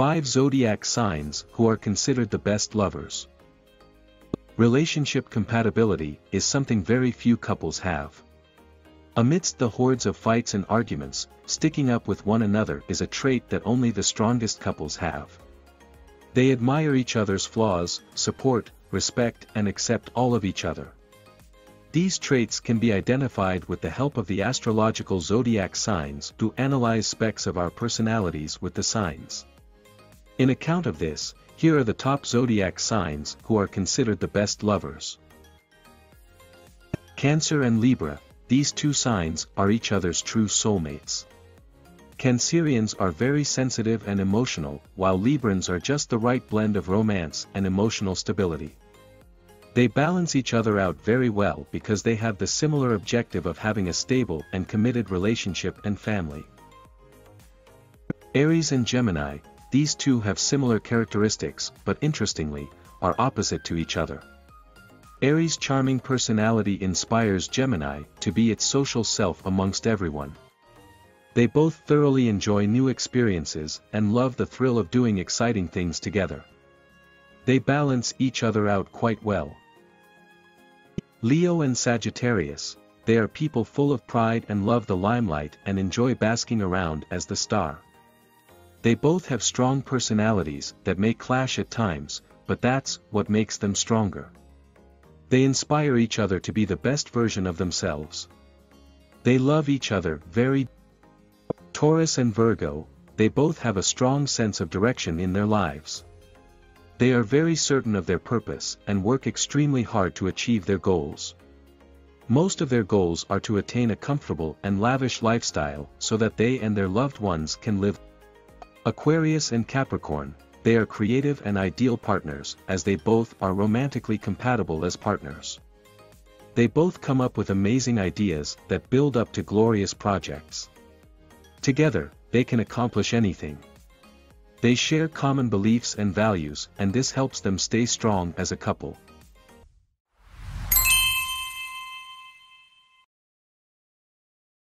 5 zodiac signs who are considered the best lovers. Relationship compatibility is something very few couples have. Amidst the hordes of fights and arguments, sticking up with one another is a trait that only the strongest couples have. They admire each other's flaws, support, respect, and accept all of each other. These traits can be identified with the help of the astrological zodiac signs to analyze specs of our personalities with the signs. In account of this, here are the top zodiac signs who are considered the best lovers. Cancer and Libra, these two signs are each other's true soulmates. Cancerians are very sensitive and emotional, while Librans are just the right blend of romance and emotional stability. They balance each other out very well because they have the similar objective of having a stable and committed relationship and family. Aries and Gemini, these two have similar characteristics, but interestingly, are opposite to each other. Aries' charming personality inspires Gemini to be its social self amongst everyone. They both thoroughly enjoy new experiences and love the thrill of doing exciting things together. They balance each other out quite well. Leo and Sagittarius, they are people full of pride and love the limelight and enjoy basking around as the star. They both have strong personalities that may clash at times, but that's what makes them stronger. They inspire each other to be the best version of themselves. They love each other very deeply. Taurus and Virgo, they both have a strong sense of direction in their lives. They are very certain of their purpose and work extremely hard to achieve their goals. Most of their goals are to attain a comfortable and lavish lifestyle so that they and their loved ones can live. Aquarius and Capricorn, they are creative and ideal partners as they both are romantically compatible as partners. They both come up with amazing ideas that build up to glorious projects. Together, they can accomplish anything. They share common beliefs and values, and this helps them stay strong as a couple.